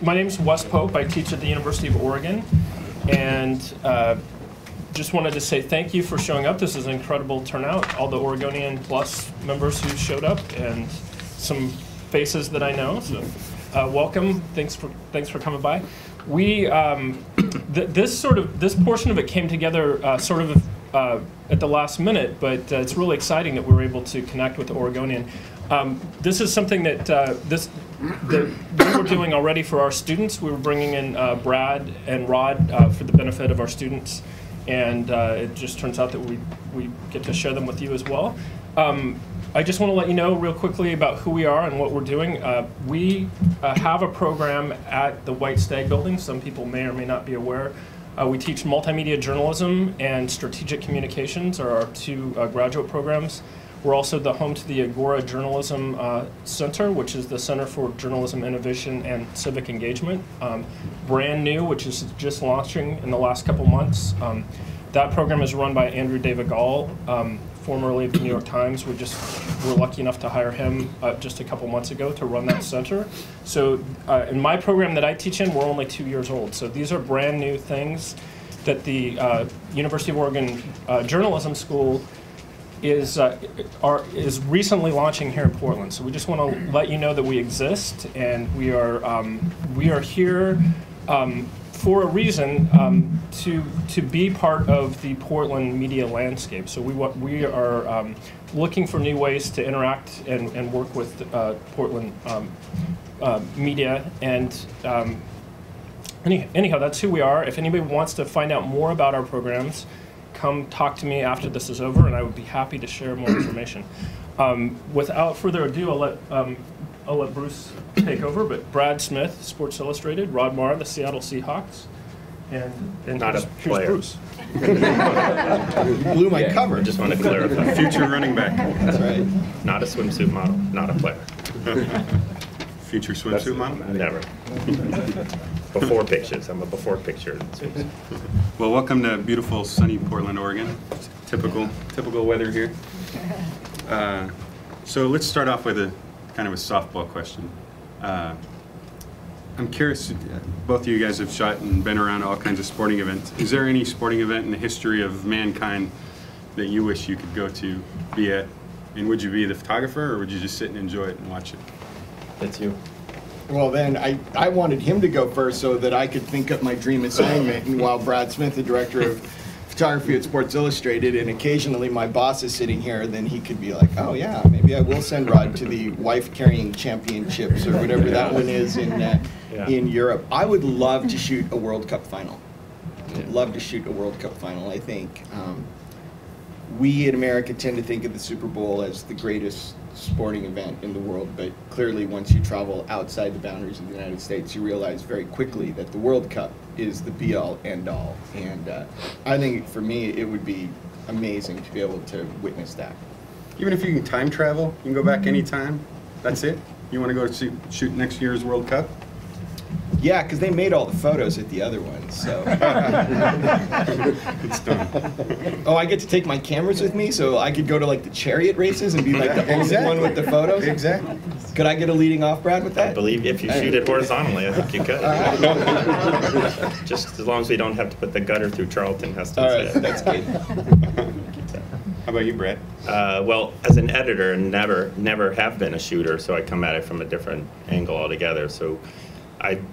My name is Wes Pope. I teach at the University of Oregon, and just wanted to say thank you for showing up. This is an incredible turnout. All the Oregonian Plus members who showed up, and some faces that I know. So, welcome. Thanks for coming by. We this portion of it came together at the last minute, but it's really exciting that we were able to connect with the Oregonian. This is something that we were doing already for our students. We were bringing in Brad and Rod for the benefit of our students, and it just turns out that we get to share them with you as well. I just want to let you know real quickly about who we are and what we're doing. We have a program at the White Stag Building. Some people may or may not be aware. We teach multimedia journalism and strategic communications are our two graduate programs. We're also the home to the Agora Journalism Center, which is the Center for Journalism Innovation and Civic Engagement. Brand new, which is just launching in the last couple months. That program is run by Andrew Davigal, formerly of the New York Times. We're lucky enough to hire him just a couple months ago to run that center. So in my program that I teach in, we're only 2 years old. So these are brand new things that the University of Oregon Journalism School is recently launching here in Portland. So we just want to let you know that we exist, and we are here for a reason, to be part of the Portland media landscape. So we are looking for new ways to interact and work with Portland media. And anyhow, that's who we are. If anybody wants to find out more about our programs, come talk to me after this is over, and I would be happy to share more information. Without further ado, I'll let Bruce take over, but Brad Smith, Sports Illustrated, Rod Mar, the Seattle Seahawks, and not a player. Bruce. You blew my cover. I just want to clarify. Future running back. That's right. Not a swimsuit model. Not a player. Future swimsuit model? Never. Before pictures. I'm a before picture. Well, welcome to beautiful, sunny Portland, Oregon. Typical weather here. So let's start off with a kind of a softball question. I'm curious, both of you guys have shot and been around all kinds of sporting events. Is there any sporting event in the history of mankind that you wish you could go to, be at? And would you be the photographer, or would you just sit and enjoy it and watch it? That's you. Well, then I wanted him to go first so that I could think up my dream assignment. And while Brad Smith, the director of photography at Sports Illustrated, and occasionally my boss is sitting here, then he could be like, oh yeah, maybe I will send Rod to the wife carrying championships or whatever that one is in Europe. I would love to shoot a World Cup final. I'd love to shoot a World Cup final. I think we in America tend to think of the Super Bowl as the greatest sporting event in the world, but clearly once you travel outside the boundaries of the United States, you realize very quickly that the World Cup is the be-all, end-all, and I think for me it would be amazing to be able to witness that. Even if you can time travel, you can go back anytime, that's it? You want to go shoot next year's World Cup? Yeah, because they made all the photos at the other one, so. It's done. Oh, I get to take my cameras with me, so I could go to like the chariot races and be like the only one with the photos? Exactly. Could I get a leading off, Brad, with that? I believe if you shoot it horizontally, I think you could. Just as long as we don't have to put the gutter through Charlton Heston's head. All right, that's good. How about you, Brad? Well, as an editor, never have been a shooter, so I come at it from a different angle altogether. So I've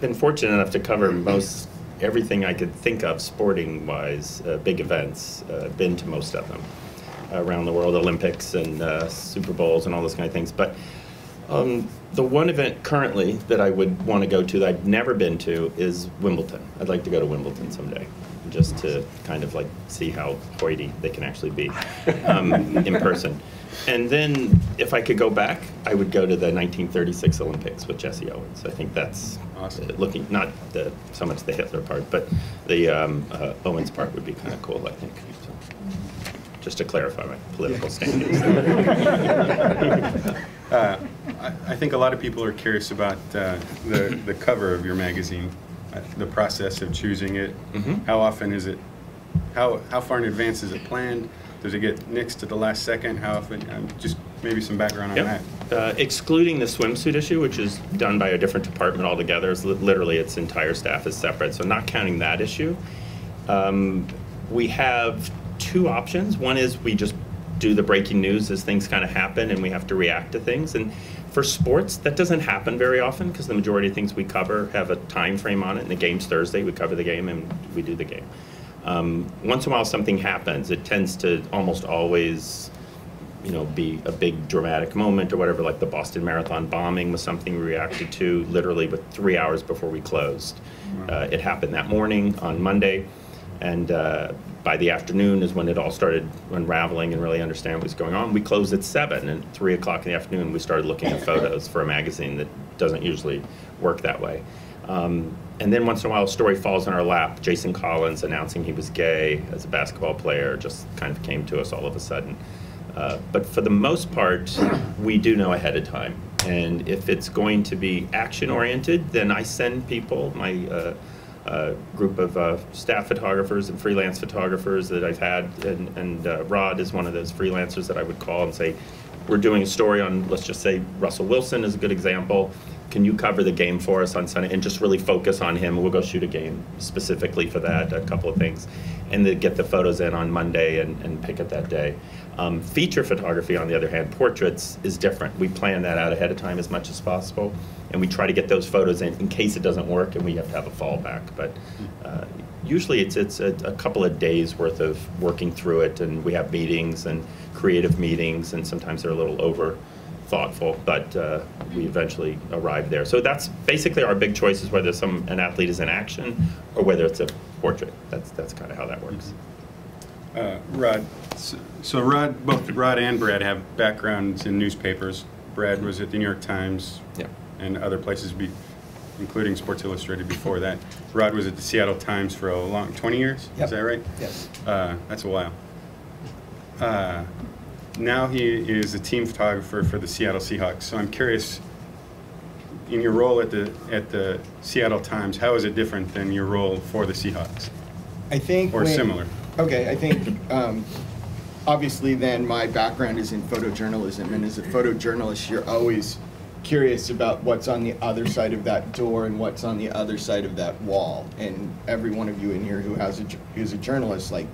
been fortunate enough to cover most everything I could think of sporting-wise, big events. Been to most of them around the world, Olympics and Super Bowls and all those kind of things. But the one event currently that I would want to go to that I've never been to is Wimbledon. I'd like to go to Wimbledon someday, just to kind of like see how hoity they can actually be in person. And then, if I could go back, I would go to the 1936 Olympics with Jesse Owens. I think that's awesome. Looking, not the, so much the Hitler part, but the Owens part would be kind of cool, I think. So, just to clarify my political standings. I think a lot of people are curious about the cover of your magazine, the process of choosing it. Mm-hmm. How often is it? How far in advance is it planned? Does it get nixed to the last second? How often? Just maybe some background on that. Excluding the swimsuit issue, which is done by a different department altogether, is literally its entire staff is separate. So not counting that issue, we have two options. One is we just do the breaking news as things kind of happen, and we have to react to things. And for sports, that doesn't happen very often because the majority of things we cover have a time frame on it. And the game's Thursday. We cover the game and we do the game. Once in a while, something happens. It tends to almost always, you know, be a big dramatic moment or whatever. Like the Boston Marathon bombing was something we reacted to literally with 3 hours before we closed. It happened that morning on Monday, and by the afternoon is when it all started unraveling and really understanding what was going on. We closed at 7, and at 3 o'clock in the afternoon we started looking at photos for a magazine that doesn't usually work that way. And then once in a while a story falls in our lap. Jason Collins announcing he was gay as a basketball player just kind of came to us all of a sudden. But for the most part, we do know ahead of time. And if it's going to be action-oriented, then I send people, my group of staff photographers and freelance photographers that I've had, and Rod is one of those freelancers that I would call and say, we're doing a story on, let's just say Russell Wilson is a good example. Can you cover the game for us on Sunday and just really focus on him? We'll go shoot a game specifically for that, a couple of things, and then get the photos in on Monday and pick it that day. Feature photography, on the other hand, portraits, is different. We plan that out ahead of time as much as possible, and we try to get those photos in case it doesn't work and we have to have a fallback. But usually it's a couple of days worth of working through it, and we have meetings and creative meetings, and sometimes they're a little over thoughtful, but we eventually arrive there. So that's basically our big choice, is whether an athlete is in action or whether it's a portrait. That's kind of how that works. Rod, so Rod, both Rod and Brad have backgrounds in newspapers. Brad was at the New York Times and other places, including Sports Illustrated before that. Rod was at the Seattle Times for a long 20 years, is that right? Yes. That's a while. Now he is a team photographer for the Seattle Seahawks. So I'm curious, in your role at the Seattle Times, how is it different than your role for the Seahawks? I think similar. Okay, I think obviously then my background is in photojournalism, and as a photojournalist, you're always curious about what's on the other side of that door and what's on the other side of that wall. And every one of you in here who's a journalist, like,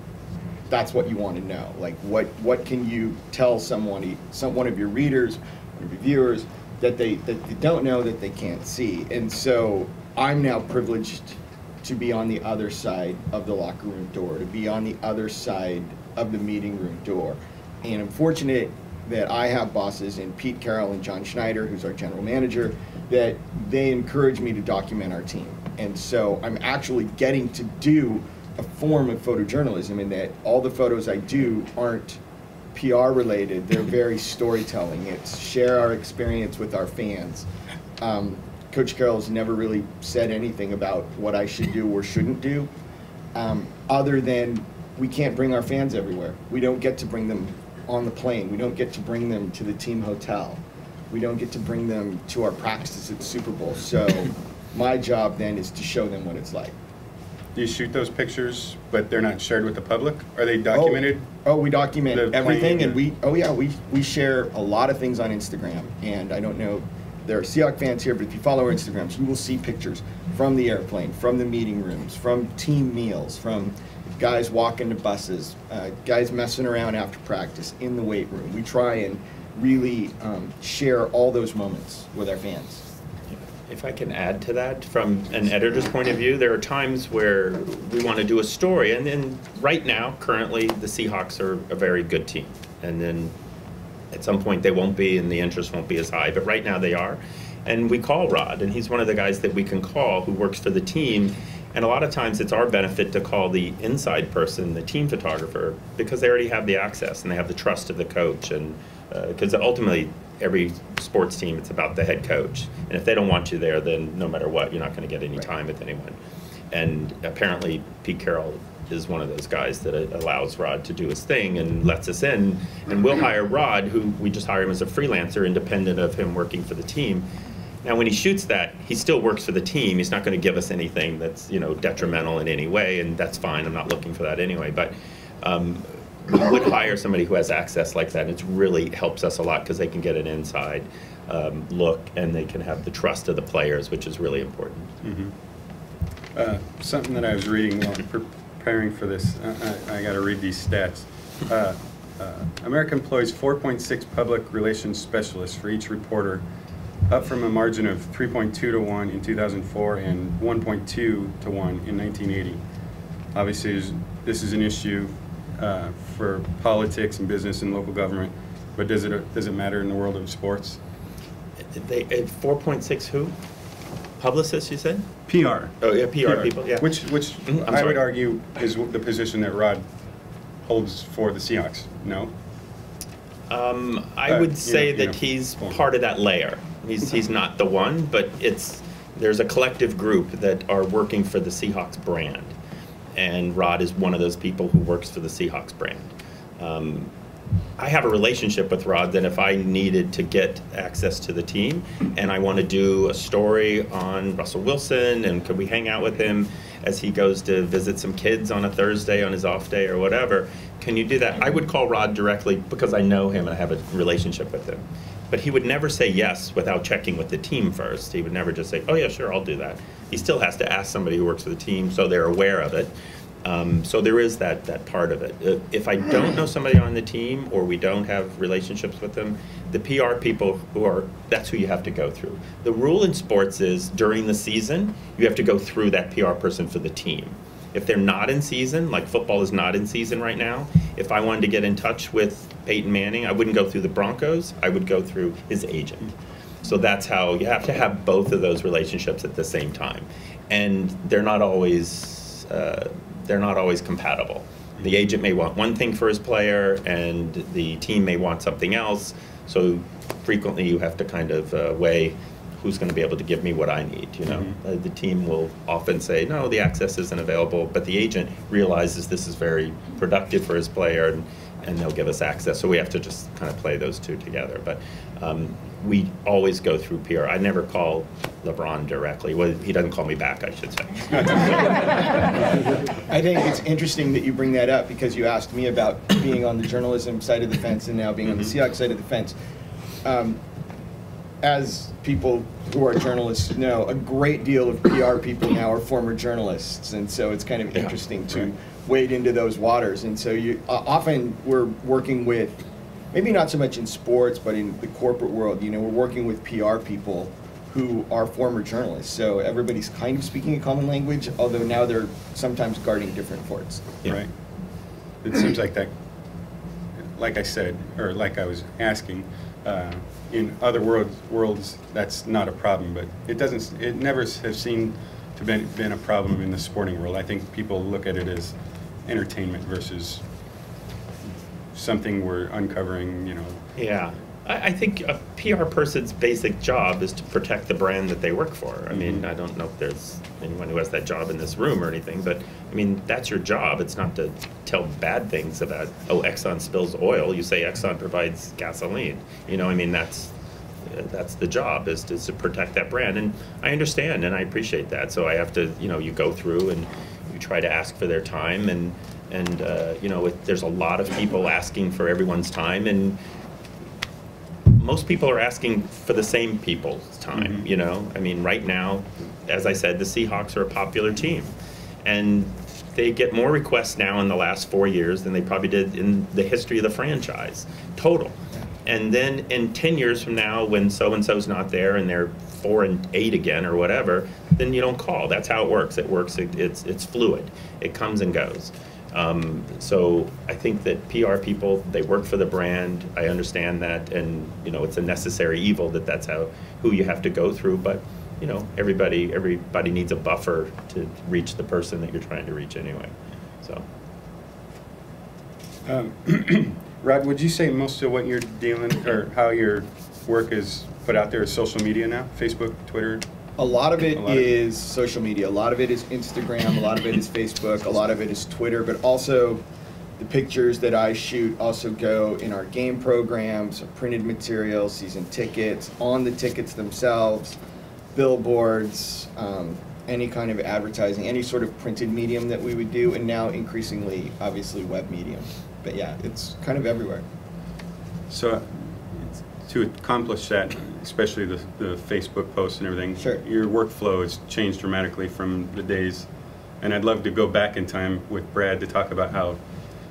that's what you want to know. Like, what can you tell someone, one of your readers, one of your viewers, that they don't know, that they can't see? And so I'm now privileged to be on the other side of the locker room door, to be on the other side of the meeting room door. And I'm fortunate that I have bosses in Pete Carroll and John Schneider, who's our general manager, that they encourage me to document our team. And so I'm actually getting to do a form of photojournalism, in that all the photos I do aren't PR related, they're very storytelling. It's share our experience with our fans. Coach Carroll's never really said anything about what I should do or shouldn't do, other than we can't bring our fans everywhere. We don't get to bring them on the plane. We don't get to bring them to the team hotel. We don't get to bring them to our practices at the Super Bowl. So my job then is to show them what it's like. Do you shoot those pictures, but they're not shared with the public? Are they documented? Oh, we document everything, and we share a lot of things on Instagram. And I don't know, there are Seahawks fans here, but if you follow our Instagrams, you will see pictures from the airplane, from the meeting rooms, from team meals, from guys walking to buses, guys messing around after practice, in the weight room. We try and really share all those moments with our fans. If I can add to that, from an editor's point of view, there are times where we want to do a story, and right now, currently, the Seahawks are a very good team, and then at some point they won't be, and the interest won't be as high, but right now they are, and we call Rod, and he's one of the guys that we can call who works for the team, and a lot of times it's our benefit to call the inside person, the team photographer, because they already have the access, and they have the trust of the coach, and because ultimately, every sports team, it's about the head coach. And if they don't want you there, then no matter what, you're not going to get any time with anyone. And apparently, Pete Carroll is one of those guys that allows Rod to do his thing and lets us in. And we'll hire Rod, who we just hire him as a freelancer, independent of him working for the team. Now, when he shoots that, he still works for the team. He's not going to give us anything that's, you know, detrimental in any way, and that's fine. I'm not looking for that anyway. But would hire somebody who has access like that. It really helps us a lot because they can get an inside look, and they can have the trust of the players, which is really important. Mm-hmm. Something that I was reading while preparing for this, I got to read these stats. America employs 4.6 public relations specialists for each reporter, up from a margin of 3.2 to 1 in 2004 and 1.2 to 1 in 1980. Obviously, this is an issue for politics and business and local government, but does it matter in the world of sports? 4.6 who? Publicists, you said? PR. Oh, yeah, PR people, yeah. Which I would argue is the position that Rod holds for the Seahawks, no? I would say that he's part of that layer. He's not the one, but there's a collective group that are working for the Seahawks brand, and Rod is one of those people who works for the Seahawks brand. I have a relationship with Rod that if I needed to get access to the team and I want to do a story on Russell Wilson and could we hang out with him as he goes to visit some kids on a Thursday on his off day or whatever, can you do that? I would call Rod directly because I know him and I have a relationship with him. But he would never say yes without checking with the team first. He would never just say, oh yeah, sure, I'll do that. He still has to ask somebody who works for the team so they're aware of it. So there is that part of it. If I don't know somebody on the team or we don't have relationships with them, the PR people that's who you have to go through. The rule in sports is during the season, you have to go through that PR person for the team. If they're not in season, like football is not in season right now, if I wanted to get in touch with Peyton Manning, I wouldn't go through the Broncos, I would go through his agent. So that's how you have to have both of those relationships at the same time. And they're not always compatible. The agent may want one thing for his player and the team may want something else. So frequently you have to kind of weigh who's going to be able to give me what I need, you know? Mm-hmm. The team will often say, no, the access isn't available, but the agent realizes this is very productive for his player and they'll give us access. So we have to just kind of play those two together. But we always go through PR. I never call LeBron directly. Well, he doesn't call me back, I should say. I think it's interesting that you bring that up because you asked me about being on the journalism side of the fence and now being on the Seahawks side of the fence. As people who are journalists know, a great deal of PR people now are former journalists, and so it's kind of interesting to wade into those waters. And so you often we're working with, maybe not so much in sports, but in the corporate world, you know, we're working with PR people who are former journalists. So everybody's kind of speaking a common language, although now they're sometimes guarding different forts. Yeah. Right. It seems like that, like I said, or like I was asking, in other worlds, that's not a problem, but it never has seemed to been a problem in the sporting world. I think people look at it as entertainment versus something we're uncovering, you know. Yeah, I think a PR person's basic job is to protect the brand that they work for. I mean, I don't know if there's anyone who has that job in this room or anything, but I mean, that's your job. It's not to tell bad things about, oh, Exxon spills oil. You say Exxon provides gasoline. You know, I mean, that's the job, is to protect that brand. And I understand and I appreciate that. So I have to, you know, you go through and you try to ask for their time. And you know, there's a lot of people asking for everyone's time. And most people are asking for the same people's time, you know? I mean, right now, as I said, the Seahawks are a popular team. And they get more requests now in the last 4 years than they probably did in the history of the franchise, total. And then in 10 years from now, when so-and-so's not there and they're 4 and 8 again or whatever, then you don't call. That's how it works. It's fluid. It comes and goes. So I think that PR people, they work for the brand. I understand that, and you know, it's a necessary evil that's who you have to go through. But you know, everybody needs a buffer to reach the person that you're trying to reach anyway. So, Rod, would you say most of what you're dealing or how your work is put out there is social media now? Facebook, Twitter. A lot of it is social media. A lot of it is Instagram. A lot of it is Facebook. A lot of it is Twitter. But also, the pictures that I shoot also go in our game programs, printed material, season tickets, on the tickets themselves, billboards, any kind of advertising, any sort of printed medium that we would do, and now increasingly, obviously, web medium. But yeah, it's kind of everywhere. So to accomplish that, especially the Facebook posts and everything, sure, your workflow has changed dramatically from the days. And I'd love to go back in time with Brad to talk about how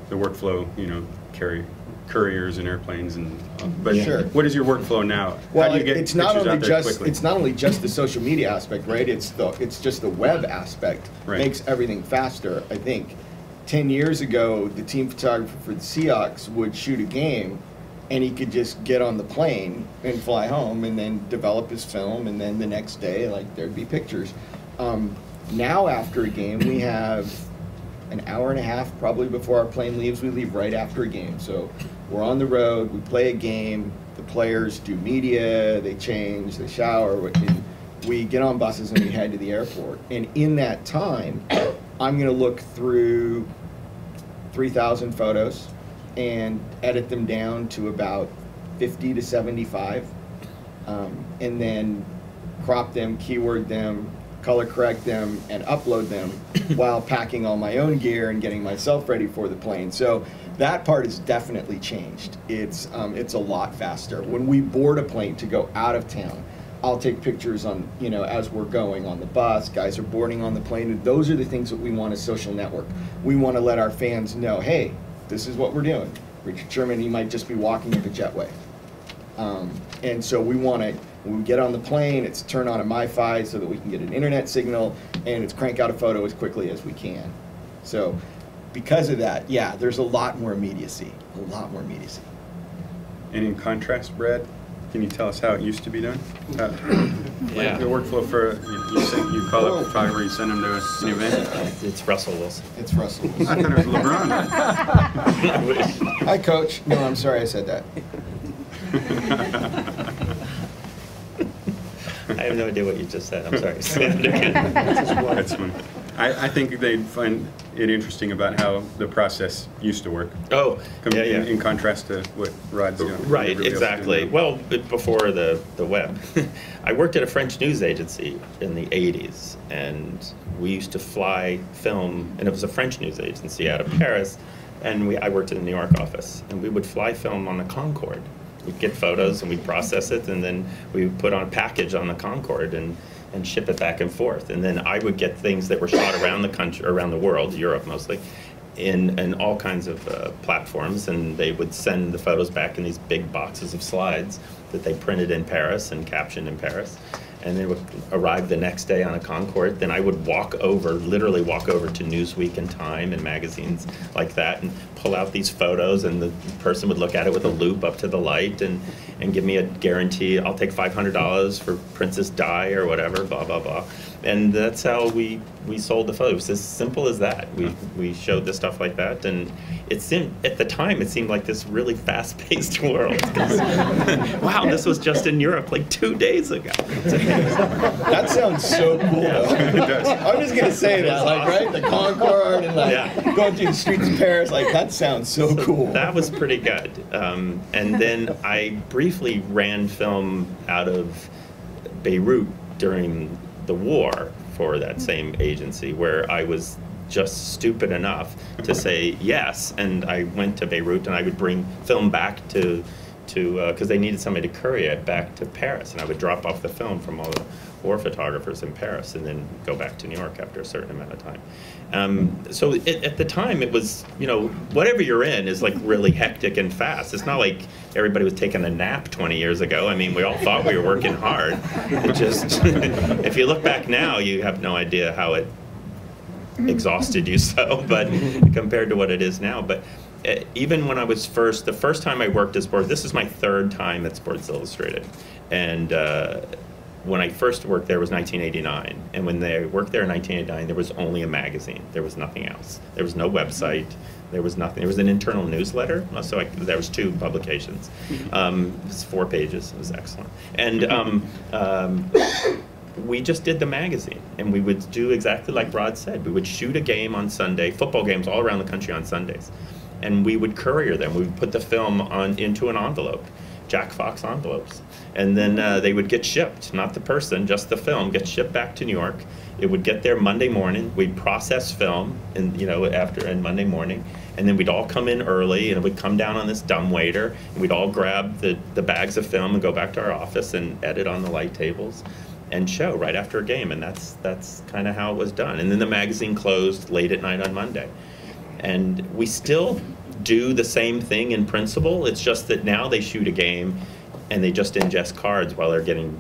the workflow, you know, carry couriers and airplanes and all. But sure, what is your workflow now? Well, how do you get it's not only just quickly? It's not only just the social media aspect, right? It's just the web aspect, right. Makes everything faster. I think 10 years ago, the team photographer for the Seahawks would shoot a game, and he could just get on the plane and fly home and then develop his film, and then the next day, like, there'd be pictures. Now after a game, we have an hour and a half probably before our plane leaves. We leave right after a game. So we're on the road, we play a game, the players do media, they change, they shower, and we get on buses and we head to the airport. And in that time, I'm going to look through 3,000 photos and edit them down to about 50 to 75, and then crop them, keyword them, color correct them, and upload them while packing all my own gear and getting myself ready for the plane. So that part has definitely changed. It's a lot faster. When we board a plane to go out of town, I'll take pictures on, you know, as we're going on the bus, guys are boarding on the plane, and those are the things that we want as social network. We want to let our fans know, hey, this is what we're doing. Richard Sherman, he might just be walking up a jetway. And so we want to, when we get on the plane, it's turn on a MiFi so that we can get an internet signal, and it's crank out a photo as quickly as we can. So because of that, yeah, there's a lot more immediacy, a lot more immediacy. And in contrast, Brad, can you tell us how it used to be done? Yeah. Like the workflow for, you call up a photographer, you send them to an event? It's Russell Wilson. It's Russell Wilson. I thought it was LeBron. I wish. Hi, Coach. No, I'm sorry I said that. I have no idea what you just said. I'm sorry. Say that again. That's funny. I think they'd find it interesting about how the process used to work. Oh, yeah, yeah. In contrast to what Rod's doing. Right, exactly. Well, before the web. I worked at a French news agency in the 80s, and we used to fly film, and it was a French news agency out of Paris, and I worked in the New York office, and we would fly film on a Concorde. We'd get photos, and we'd process it, and then we would put on a package on the Concorde, and ship it back and forth. And then I would get things that were shot around the country, around the world, Europe mostly, in all kinds of platforms. And they would send the photos back in these big boxes of slides that they printed in Paris and captioned in Paris. And they would arrive the next day on a Concorde. Then I would walk over, literally walk over to Newsweek and Time and magazines like that, and pull out these photos, and the person would look at it with a loop up to the light and give me a guarantee. I'll take $500 for Princess Di or whatever, blah, blah, blah. And that's how we sold the photos. It was as simple as that. We showed the stuff like that, and it seemed, at the time, it seemed like this really fast-paced world. Wow, this was just in Europe like 2 days ago. That sounds so cool. Yeah. Though. It does. I'm just gonna say that, like, awesome. Right, the Concorde and like yeah. going through the streets of Paris, like that sounds so cool. That was pretty good. And then I briefly ran film out of Beirut during the war for that same agency, where I was just stupid enough to say yes, and I went to Beirut, and I would bring film back to because they needed somebody to courier it back to Paris, and I would drop off the film from all the war photographers in Paris, and then go back to New York after a certain amount of time. So at the time, it was, you know, whatever you're in is like really hectic and fast. It's not like everybody was taking a nap 20 years ago. I mean, we all thought we were working hard. It just, if you look back now, you have no idea how it exhausted you so, but compared to what it is now. But even when I was the first time I worked at Sports, this is my third time at Sports Illustrated, and when I first worked there was 1989, and when I worked there in 1989, there was only a magazine. There was nothing else. There was no website. There was nothing. There was an internal newsletter, so there was 2 publications. It was 4 pages. It was excellent. And we just did the magazine, and we would do exactly like Rod said. We would shoot a game on Sunday, football games all around the country on Sundays, and we would courier them. We would put the film into an envelope, Jack Fox envelopes. And then they would get shipped, not the person, just the film, get shipped back to New York. It would get there Monday morning. We'd process film, and Monday morning, and then we'd all come in early, and we'd come down on this dumbwaiter, and we'd all grab the bags of film and go back to our office and edit on the light tables, and show right after a game. And that's kind of how it was done. And then the magazine closed late at night on Monday, and we still do the same thing in principle. It's just that now they shoot a game, and they just ingest cards while they're getting,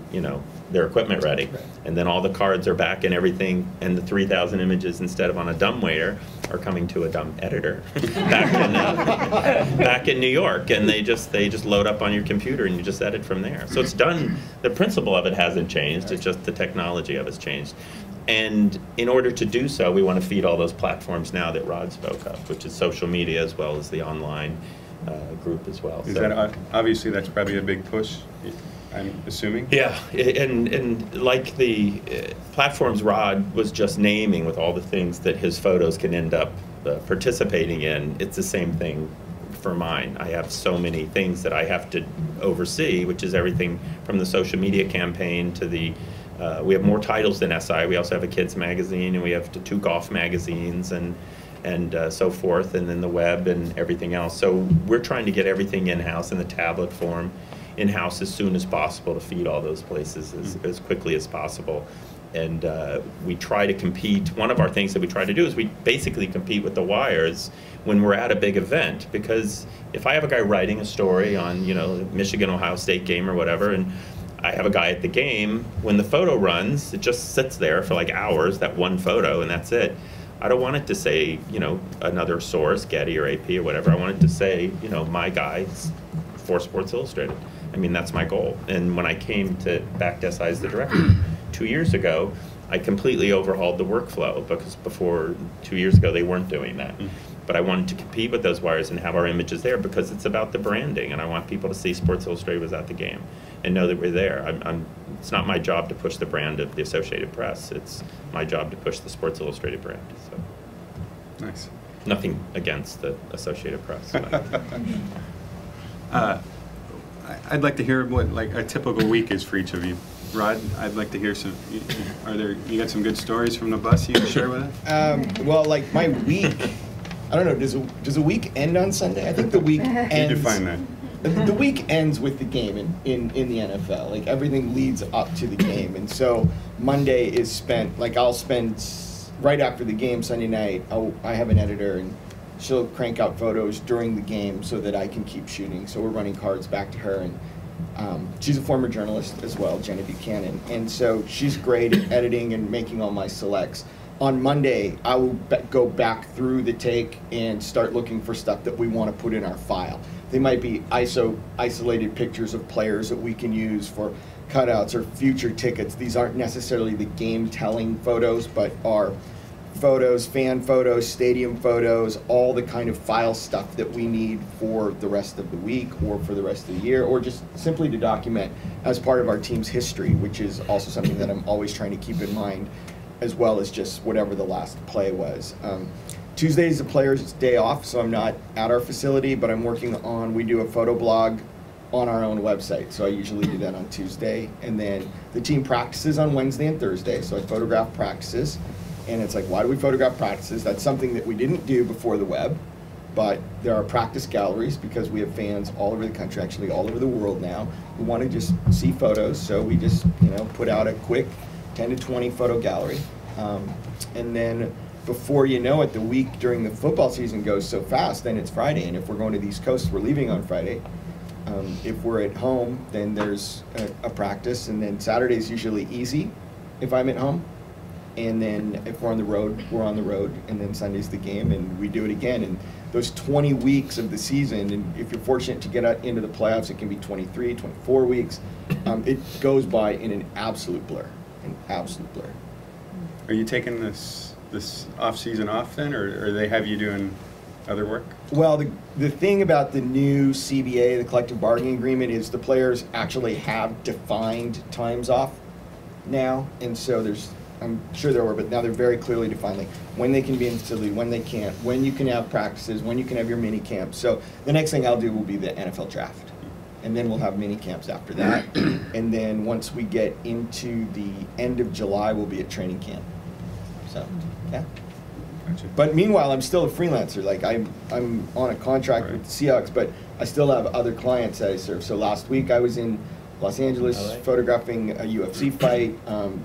their equipment ready. And then all the cards are back and everything, and the 3,000 images, instead of on a dumbwaiter, are coming to a dumb editor back in New York. And they just load up on your computer, and you just edit from there. So it's done. The principle of it hasn't changed. It's just the technology of it's changed. And in order to do so, we want to feed all those platforms now that Rod spoke of, which is social media as well as the online group as well. Is that, obviously that's probably a big push, I'm assuming? Yeah, and like the platforms Rod was just naming with all the things that his photos can end up participating in, it's the same thing for mine. I have so many things that I have to oversee, which is everything from the social media campaign to the we have more titles than SI. We also have a kids magazine, and we have two golf magazines, and so forth, and then the web and everything else. So we're trying to get everything in-house in the tablet form, in-house as soon as possible to feed all those places as quickly as possible. And we try to compete. One of our things that we try to do is we basically compete with the wires when we're at a big event, because if I have a guy writing a story on, Michigan-Ohio State game or whatever, and I have a guy at the game, when the photo runs, it just sits there for like hours, that one photo, and that's it. I don't want it to say, another source, Getty or AP or whatever. I want it to say, my guys for Sports Illustrated. I mean, that's my goal. And when I came back to SI as the director 2 years ago, I completely overhauled the workflow, because before 2 years ago, they weren't doing that. But I wanted to compete with those wires and have our images there, because it's about the branding, and I want people to see Sports Illustrated was at the game and know that we're there. It's not my job to push the brand of the Associated Press. It's my job to push the Sports Illustrated brand. So. Nice. Nothing against the Associated Press. I'd like to hear what a typical week is for each of you. Rod, I'd like to hear some. You got some good stories from the bus you can share with us? Well, my week. I don't know, does a week end on Sunday? I think the week ends... You define that. The week ends with the game in the NFL. Everything leads up to the game. And so Monday is spent, I'll spend right after the game Sunday night. I have an editor, and she'll crank out photos during the game so that I can keep shooting. So we're running cards back to her. And she's a former journalist as well, Jenna Buchanan. And so she's great at editing and making all my selects. On Monday, I will go back through the take and start looking for stuff that we want to put in our file. They might be isolated pictures of players that we can use for cutouts or future tickets. These aren't necessarily the game-telling photos, but are photos, fan photos, stadium photos, all the kind of file stuff that we need for the rest of the week or for the rest of the year, or just simply to document as part of our team's history, which is also something that I'm always trying to keep in mind, as well as just whatever the last play was. Tuesday is the player's day off, so I'm not at our facility, but I'm working on, we do a photo blog on our own website, so I usually do that on Tuesday. And then the team practices on Wednesday and Thursday, so I photograph practices. And it's why do we photograph practices? That's something that we didn't do before the web, but there are practice galleries because we have fans all over the country, actually all over the world now, who want to just see photos, so we just put out a quick 10 to 20 photo gallery. And then before you know it, the week during the football season goes so fast, then it's Friday. And if we're going to the East Coast, we're leaving on Friday. If we're at home, then there's a practice. And then Saturday's usually easy if I'm at home. And then if we're on the road, we're on the road. And then Sunday's the game, and we do it again. And those 20 weeks of the season, and if you're fortunate to get out into the playoffs, it can be 23, 24 weeks. It goes by in an absolute blur. An absolute blur. Are you taking this off season off then, or they have you doing other work? Well, the thing about the new CBA, the collective bargaining agreement, is the players actually have defined times off now, and so I'm sure there were, but now they're very clearly defined, when they can be in the facility, when they can't, when you can have practices, when you can have your mini camp. So the next thing I'll do will be the NFL draft. and then we'll have mini camps after that. And then once we get into the end of July, we'll be at training camp. So, yeah. Gotcha. But meanwhile, I'm still a freelancer. Like I'm on a contract with the Seahawks, but I still have other clients that I serve. So last week I was in Los Angeles photographing a UFC fight.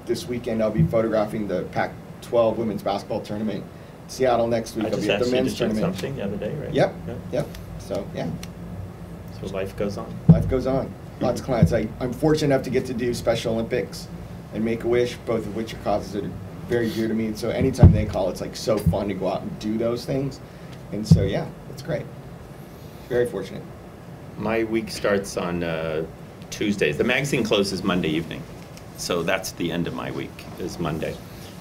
This weekend I'll be photographing the Pac-12 women's basketball tournament. Seattle next week. I'll be at the men's tournament. I just asked you to do something the other day, right? Yep. Yeah. Yep. So yeah. So life goes on. Life goes on. Lots of clients. I'm fortunate enough to get to do Special Olympics and Make-A-Wish, both of which are causes that are very dear to me. And so anytime they call, it's like so fun to go out and do those things. And so yeah, it's great. Very fortunate. My week starts on Tuesdays. The magazine closes Monday evening, so that's the end of my week is Monday.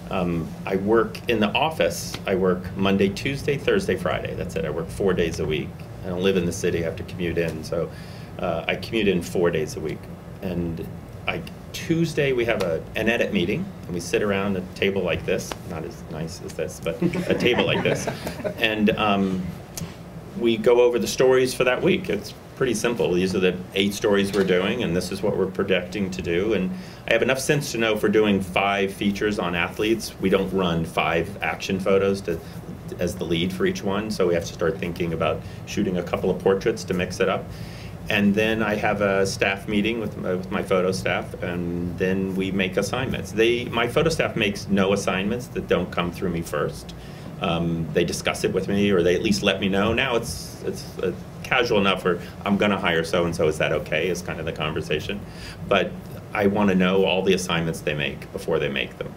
I work in the office. I work Monday, Tuesday, Thursday, Friday. That's it. I work 4 days a week. I don't live in the city. I have to commute in, so I commute in 4 days a week. And Tuesday we have an edit meeting, and we sit around a table like this. Not as nice as this, but a table like this. And we go over the stories for that week. It's pretty simple. These are the 8 stories we're doing, and this is what we're projecting to do. And I have enough sense to know if we're doing 5 features on athletes, we don't run 5 action photos as the lead for each one. So we have to start thinking about shooting a couple of portraits to mix it up. And then I have a staff meeting with my photo staff, and then we make assignments. My photo staff makes no assignments that don't come through me first. They discuss it with me, or they at least let me know. Now it's casual enough where I'm going to hire so-and-so, is that okay, is kind of the conversation. But I want to know all the assignments they make before they make them,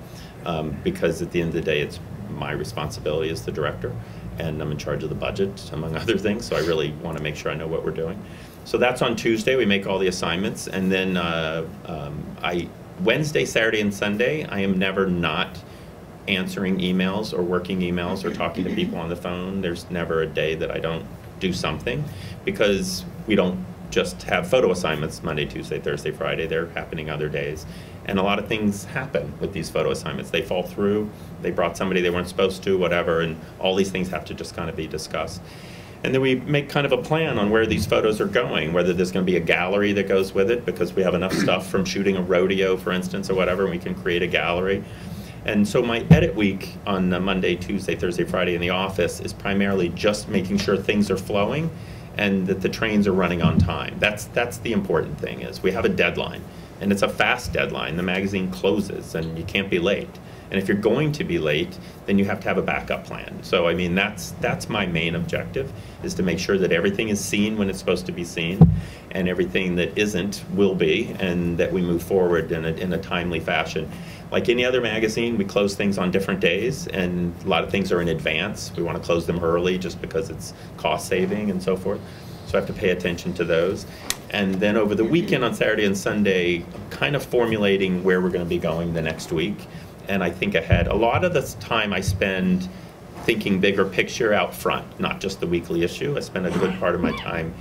because at the end of the day, it's my responsibility as the director, and I'm in charge of the budget, among other things, so I really want to make sure I know what we're doing. So that's on Tuesday. We make all the assignments, and then Wednesday, Saturday, and Sunday, I am never not answering emails or working emails or talking to people on the phone. There's never a day that I don't do something, because we don't just have photo assignments Monday, Tuesday, Thursday, Friday. They're happening other days. And a lot of things happen with these photo assignments. They fall through, they brought somebody they weren't supposed to, whatever, and all these things have to just kind of be discussed. And then we make kind of a plan on where these photos are going, whether there's going to be a gallery that goes with it, because we have enough stuff from shooting a rodeo, for instance, or whatever, and we can create a gallery. And so my edit week on Monday, Tuesday, Thursday, Friday in the office is primarily just making sure things are flowing and that the trains are running on time. That's the important thing, is we have a deadline, and it's a fast deadline. The magazine closes and you can't be late. And if you're going to be late, then you have to have a backup plan. So I mean, that's my main objective, is to make sure that everything is seen when it's supposed to be seen, and everything that isn't will be, and that we move forward in a timely fashion. Like any other magazine, we close things on different days, and a lot of things are in advance. We want to close them early just because it's cost saving and so forth. So I have to pay attention to those. And then over the weekend on Saturday and Sunday, I'm kind of formulating where we're going to be going the next week. And I think ahead. A lot of the time I spend thinking bigger picture out front, not just the weekly issue. I spend a good part of my time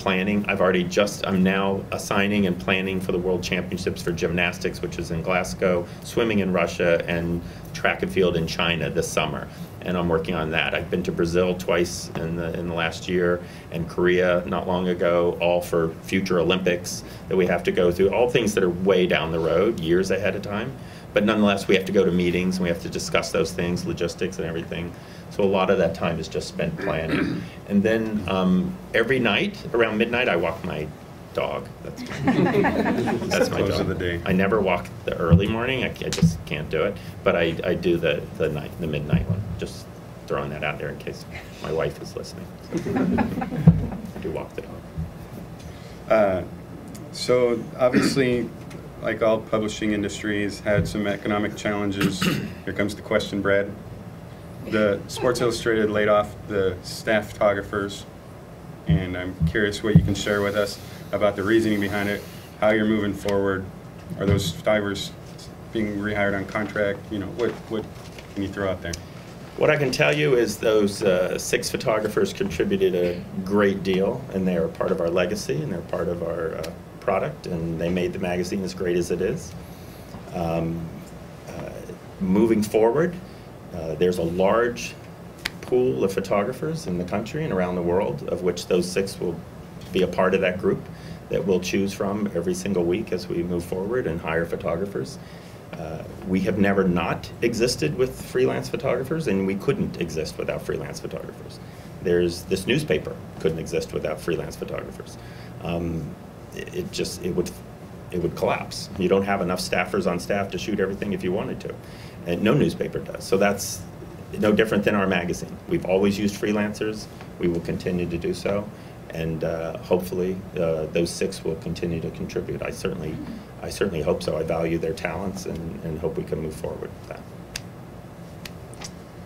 planning. I'm now assigning and planning for the World Championships for gymnastics, which is in Glasgow, swimming in Russia, and track and field in China this summer. And I'm working on that. I've been to Brazil twice in the last year, and Korea not long ago, all for future Olympics that we have to go through, all things that are way down the road, years ahead of time. But nonetheless, we have to go to meetings, and we have to discuss those things, logistics and everything. So a lot of that time is just spent planning. And then every night, around midnight, I walk my dog. That's my dog. Of the day. I never walk the early morning. I just can't do it. But I do the midnight one. Just throwing that out there in case my wife is listening. So I do walk the dog. So obviously, like all publishing industries, had some economic challenges. Here comes the question, Brad. The Sports Illustrated laid off the staff photographers, and I'm curious what you can share with us about the reasoning behind it, how you're moving forward. Are those photographers being rehired on contract? You know, what can you throw out there? What I can tell you is those 6 photographers contributed a great deal, and they are part of our legacy, and they're part of our product, and they made the magazine as great as it is. Moving forward, there's a large pool of photographers in the country and around the world, of which those 6 will be a part of that group. that we'll choose from every single week as we move forward and hire photographers. We have never not existed with freelance photographers, and we couldn't exist without freelance photographers. There's this newspaper couldn't exist without freelance photographers. It would collapse. You don't have enough staffers on staff to shoot everything if you wanted to, and no newspaper does. So that's no different than our magazine. We've always used freelancers. We will continue to do so, and hopefully those six will continue to contribute. I certainly hope so. I value their talents and hope we can move forward with that.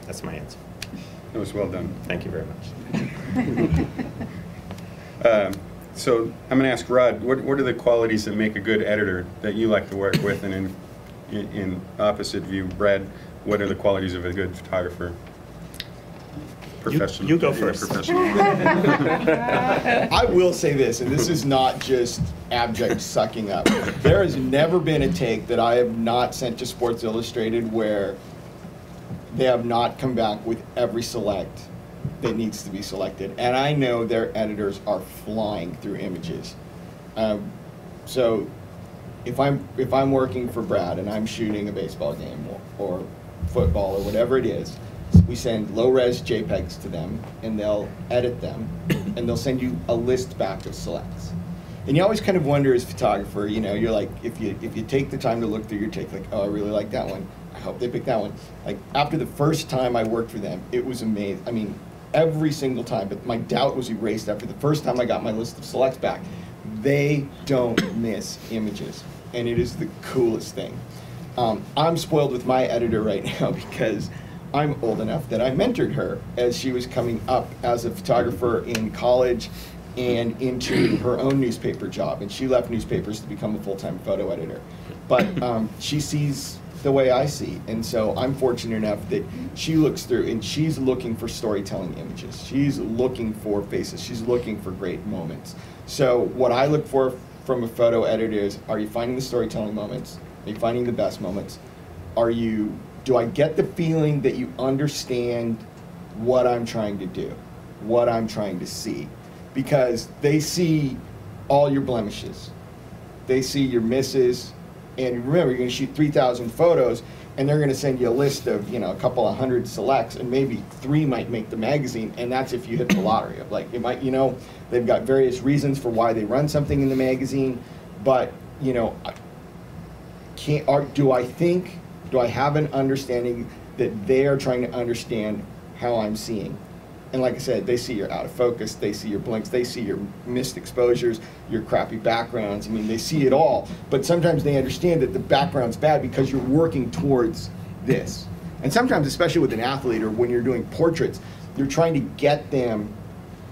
That's my answer. That was well done. Thank you very much. So I'm going to ask Rod, what are the qualities that make a good editor that you like to work with? And in opposite view, Brad, what are the qualities of a good photographer? Professional. You go first. I will say this, and this is not just abject sucking up. There has never been a take that I have not sent to Sports Illustrated where they have not come back with every select that needs to be selected. And I know their editors are flying through images. So if I'm working for Brad and I'm shooting a baseball game or football or whatever it is, we send low-res JPEGs to them, and they'll edit them, and they'll send you a list back of selects. And you always kind of wonder as a photographer, you know, you're like, if you take the time to look through your take, like, oh, I really like that one. I hope they pick that one. Like, after the first time I worked for them, it was amazing. I mean, every single time, but my doubt was erased after the first time I got my list of selects back. They don't miss images, and it is the coolest thing. I'm spoiled with my editor right now because I'm old enough that I mentored her as she was coming up as a photographer in college and into her own newspaper job. And she left newspapers to become a full-time photo editor. But she sees the way I see. And so I'm fortunate enough that she looks through and she's looking for storytelling images. She's looking for faces. She's looking for great moments. So what I look for from a photo editor is, are you finding the storytelling moments? Are you finding the best moments? Do I get the feeling that you understand what I'm trying to do, what I'm trying to see? Because they see all your blemishes. They see your misses. And remember, you're going to shoot 3,000 photos, and they're going to send you a list of, you know, a couple of hundred selects, and maybe 3 might make the magazine, and that's if you hit the lottery. Like, it might, you know, they've got various reasons for why they run something in the magazine, but, you know, do I have an understanding that they are trying to understand how I'm seeing? And like I said, they see you're out of focus, they see your blinks, they see your missed exposures, your crappy backgrounds. I mean, they see it all. But sometimes they understand that the background's bad because you're working towards this. And sometimes, especially with an athlete or when you're doing portraits, you're trying to get them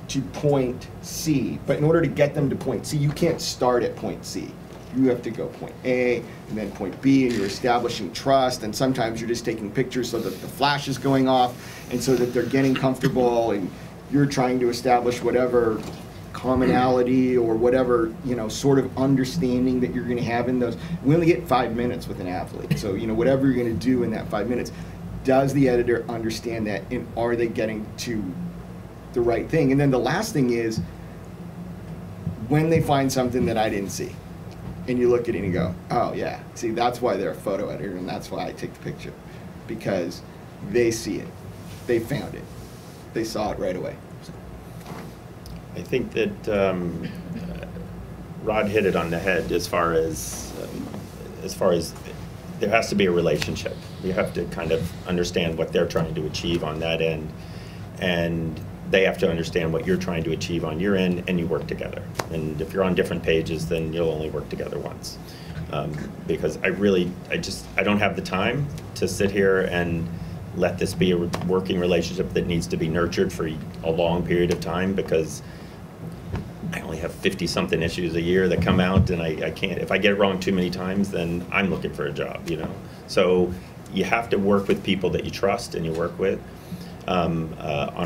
to point C. But in order to get them to point C, you can't start at point C. You have to go point A and then point B, and you're establishing trust, and sometimes you're just taking pictures so that the flash is going off and so that they're getting comfortable, and you're trying to establish whatever commonality or whatever, you know, sort of understanding that you're going to have in those. We only get 5 minutes with an athlete, so, you know, whatever you're going to do in that 5 minutes, does the editor understand that, and are they getting to the right thing? And then the last thing is when they find something that I didn't see. And you look at it and you go, oh yeah, see, that's why they're a photo editor, and that's why I take the picture, because they see it, they found it, they saw it right away. So. I think that Rod hit it on the head as far as there has to be a relationship. You have to kind of understand what they're trying to achieve on that end, and they have to understand what you're trying to achieve on your end, and you work together. And if you're on different pages, then you'll only work together once. Because I don't have the time to sit here and let this be a working relationship that needs to be nurtured for a long period of time, because I only have 50-something issues a year that come out, and I can't, if I get it wrong too many times, then I'm looking for a job, you know? So you have to work with people that you trust and you work with. On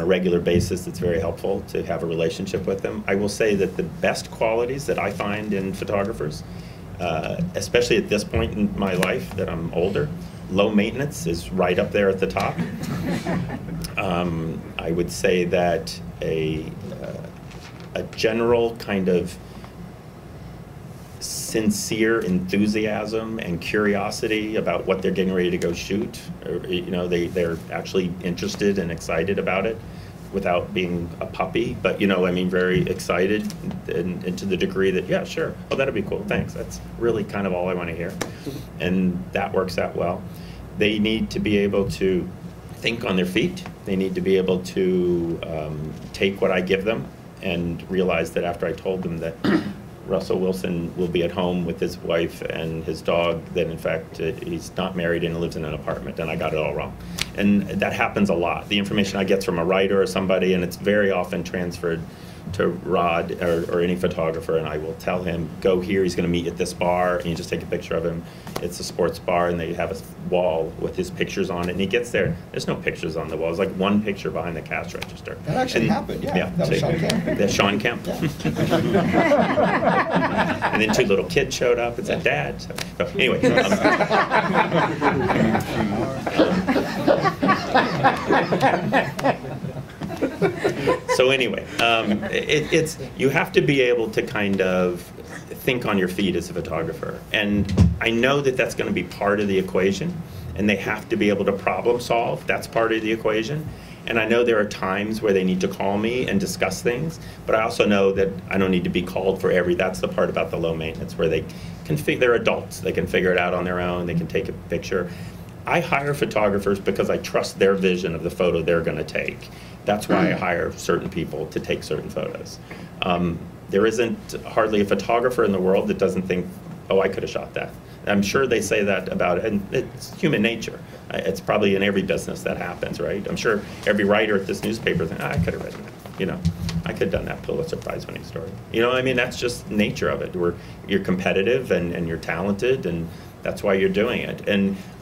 a regular basis, it's very helpful to have a relationship with them. I will say that the best qualities that I find in photographers, especially at this point in my life that I'm older, low maintenance is right up there at the top. I would say that a general kind of sincere enthusiasm and curiosity about what they're getting ready to go shoot. You know, they're actually interested and excited about it without being a puppy, but, you know, I mean, very excited and to the degree that, yeah, sure, oh, that'd be cool, thanks. That's really kind of all I want to hear. And that works out well. They need to be able to think on their feet. They need to be able to take what I give them and realize that after I told them that Russell Wilson will be at home with his wife and his dog, that in fact he's not married and lives in an apartment, and I got it all wrong. And that happens a lot. The information I get from a writer or somebody, and it's very often transferred to Rod or any photographer, and I will tell him, go here, he's gonna meet at this bar, and you just take a picture of him. It's a sports bar, and they have a wall with his pictures on it, and he gets there, there's no pictures on the wall. It's like one picture behind the cash register. That actually happened, yeah. That was Sean Kemp. That's Sean Kemp. Yeah. And then two little kids showed up and said, Dad. So, anyway. So anyway, it's you have to be able to kind of think on your feet as a photographer, and I know that that's going to be part of the equation, and they have to be able to problem solve. That's part of the equation, and I know there are times where they need to call me and discuss things, but I also know that I don't need to be called for every. That's the part about the low maintenance where they can they're adults. They can figure it out on their own. They can take a picture. I hire photographers because I trust their vision of the photo they're going to take. That's why I hire certain people to take certain photos. There isn't hardly a photographer in the world that doesn't think, oh, I could have shot that. I'm sure they say that about it, and it's human nature. It's probably in every business that happens, right? I'm sure every writer at this newspaper thinks, oh, I could have written that, you know. I could have done that Pulitzer Prize-winning story. You know, I mean, that's just nature of it. You're competitive and you're talented, and that's why you're doing it.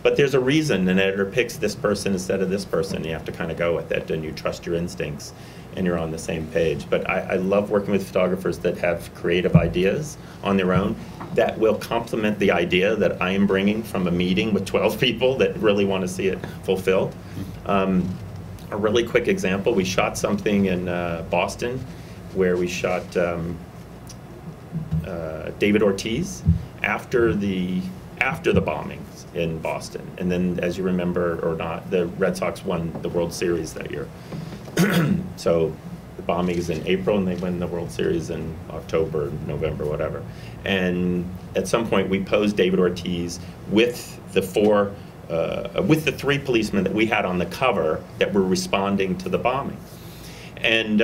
But there's a reason an editor picks this person instead of this person. You have to kind of go with it, and you trust your instincts, and you're on the same page. But I love working with photographers that have creative ideas on their own that will complement the idea that I am bringing from a meeting with 12 people that really want to see it fulfilled. A really quick example, we shot something in Boston where we shot David Ortiz after the bombings in Boston. And then, as you remember or not, the Red Sox won the World Series that year. So the bombings in April, and they win the World Series in October, November, whatever. And at some point, we posed David Ortiz with the three policemen that we had on the cover that were responding to the bombing. And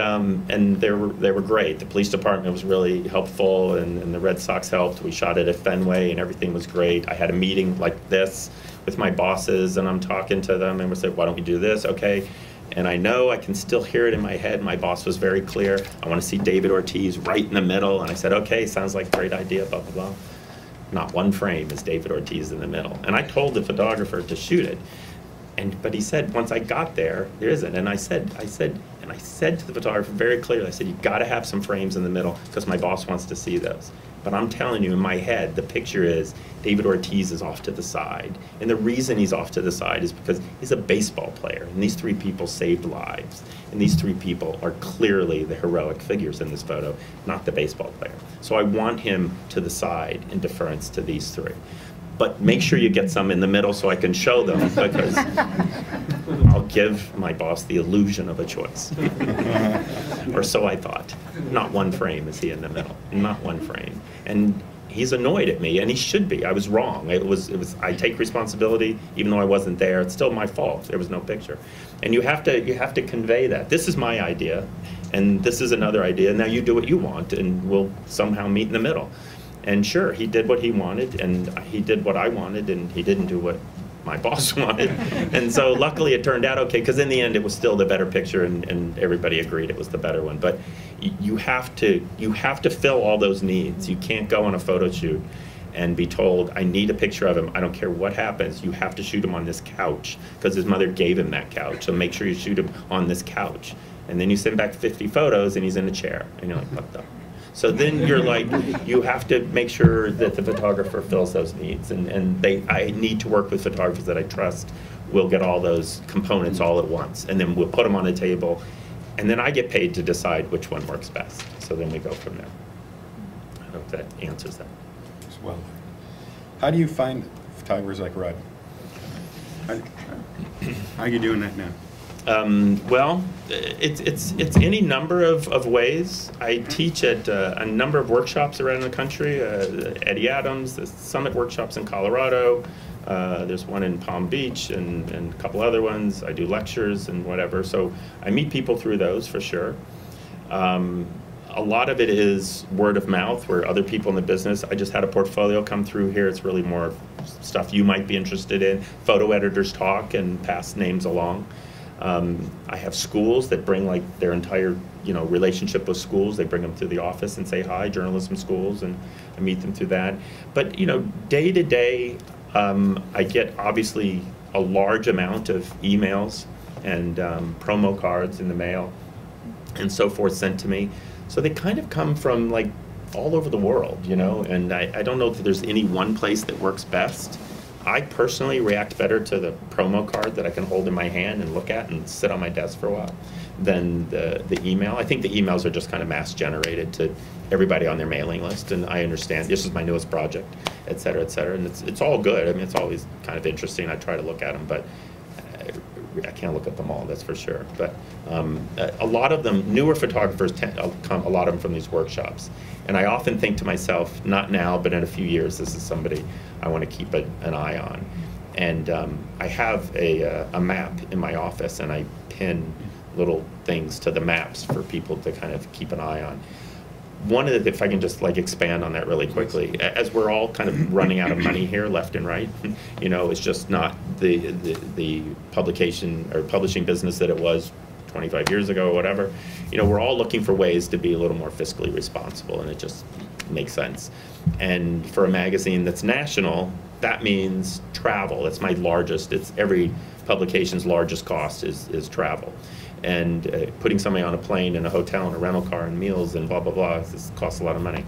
they were great. The police department was really helpful, and the Red Sox helped. We shot it at Fenway, and everything was great. I had a meeting like this with my bosses, and I'm talking to them, and we said, why don't we do this? Okay. And I know I can still hear it in my head. My boss was very clear. I want to see David Ortiz right in the middle. And I said, okay, sounds like a great idea, blah, blah, blah. Not one frame is David Ortiz in the middle. And I told the photographer to shoot it. But he said, once I got there, there isn't. And I said to the photographer very clearly, I said, you gotta have some frames in the middle because my boss wants to see those. But I'm telling you, in my head, the picture is David Ortiz is off to the side. And the reason he's off to the side is because he's a baseball player. And these three people saved lives. And these three people are clearly the heroic figures in this photo, not the baseball player. So I want him to the side in deference to these three. But make sure you get some in the middle so I can show them, because I'll give my boss the illusion of a choice. Or so I thought. Not one frame is he in the middle. Not one frame. And he's annoyed at me, and he should be. I was wrong. I take responsibility, even though I wasn't there. It's still my fault. There was no picture. And you have to convey that. This is my idea, and this is another idea. Now you do what you want, and we'll somehow meet in the middle. And sure, he did what he wanted, and he did what I wanted, and he didn't do what my boss wanted. And so luckily it turned out okay, because in the end it was still the better picture, and everybody agreed it was the better one. But you have to fill all those needs. You can't go on a photo shoot and be told, I need a picture of him, I don't care what happens, you have to shoot him on this couch, because his mother gave him that couch, so make sure you shoot him on this couch. And then you send back 50 photos, and he's in a chair, and you're like, what the? So then you're like, you have to make sure that the photographer fills those needs. I need to work with photographers that I trust will get all those components all at once. And then we'll put them on a table. And then I get paid to decide which one works best. So then we go from there. I hope that answers that. as well. How do you find photographers like Rod? How are you doing that now? Well, it's any number of ways. I teach at a number of workshops around the country. Eddie Adams, the Summit workshops in Colorado. There's one in Palm Beach and a couple other ones. I do lectures and whatever. So I meet people through those for sure. A lot of it is word of mouth, where other people in the business. I just had a portfolio come through here. It's really more stuff you might be interested in. Photo editors talk and pass names along. I have schools that bring like their entire, relationship with schools. They bring them to the office and say hi, journalism schools, and I meet them through that. But day to day, I get obviously a large amount of emails and promo cards in the mail and so forth sent to me. So they kind of come from like all over the world, and I don't know if there's any one place that works best. I personally react better to the promo card that I can hold in my hand and look at and sit on my desk for a while than the email. I think the emails are just kind of mass generated to everybody on their mailing list, and I understand this is my newest project, et cetera, and it's all good. I mean, it's always kind of interesting. I try to look at them, but I can't look at them all, that's for sure. But a lot of them, newer photographers, come a lot of them from these workshops. And I often think to myself, not now, but in a few years, this is somebody I want to keep an eye on. And I have a map in my office, and I pin little things to the maps for people to kind of keep an eye on. One of the, if I can just like expand on that really quickly, as we're all kind of running out of money here, left and right, it's just not the publication or publishing business that it was 25 years ago or whatever. We're all looking for ways to be a little more fiscally responsible, and it just makes sense. And for a magazine that's national, that means travel. It's my largest. It's every publication's largest cost is travel. And putting somebody on a plane and a hotel and a rental car and meals and blah, blah, blah, this costs a lot of money.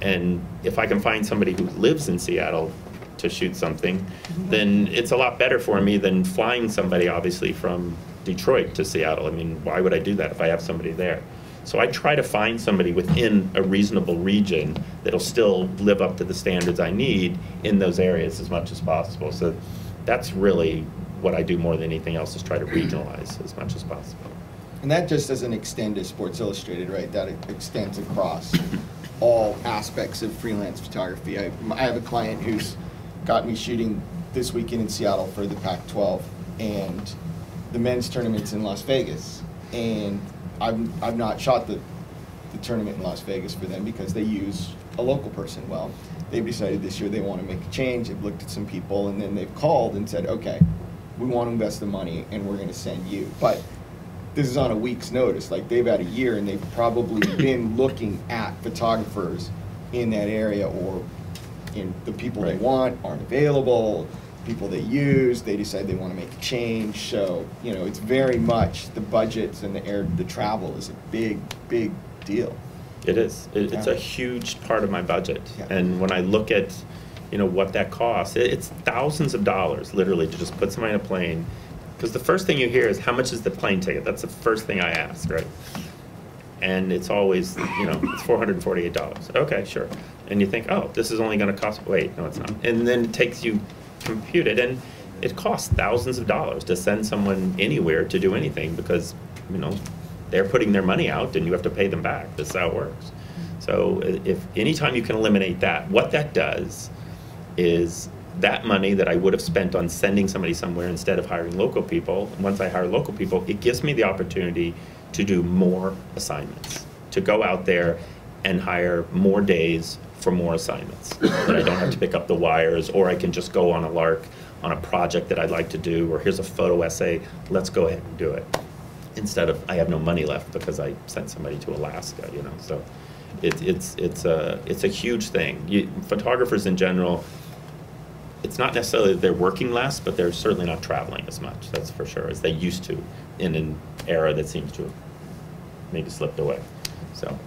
And if I can find somebody who lives in Seattle to shoot something, then it's a lot better for me than flying somebody, obviously, from Detroit to Seattle. I mean, why would I do that if I have somebody there? So I try to find somebody within a reasonable region that'll still live up to the standards I need in those areas as much as possible. So that's really what I do more than anything else, is try to regionalize as much as possible. And that just doesn't extend to Sports Illustrated, right? That extends across all aspects of freelance photography. I have a client who's got me shooting this weekend in Seattle for the Pac-12 and the men's tournament's in Las Vegas. And I've not shot the tournament in Las Vegas for them because they use a local person. Well, they've decided this year they want to make a change. They've looked at some people, and then they've called and said, okay, we want to invest the money, and we're going to send you. But this is on a week's notice. Like, they've had a year, and they've probably been looking at photographers in that area, or in the people right. They want aren't available, people they use, they decide they want to make a change. So, it's very much the budgets and the travel is a big, big deal. It is. It's a huge part of my budget. Yeah. And when I look at what that costs, it's thousands of dollars literally to just put somebody in a plane, because the first thing you hear is, how much is the plane ticket? That's the first thing I ask, right? And it's always, it's $448. Okay, sure. And you think, oh, this is only going to cost, wait, no, it's not. And then it takes you, compute it, and it costs thousands of dollars to send someone anywhere to do anything, because they're putting their money out and you have to pay them back. That's how it works. So if anytime you can eliminate that, what that does is that money that I would have spent on sending somebody somewhere instead of hiring local people, once I hire local people, it gives me the opportunity to do more assignments, to go out there and hire more days for more assignments, that I don't have to pick up the wires, or I can just go on a lark on a project that I'd like to do, or here's a photo essay, let's go ahead and do it, instead of I have no money left because I sent somebody to Alaska, so it's a huge thing. Photographers in general, it's not necessarily that they're working less, but they're certainly not traveling as much, that's for sure, as they used to in an era that seems to have maybe slipped away. So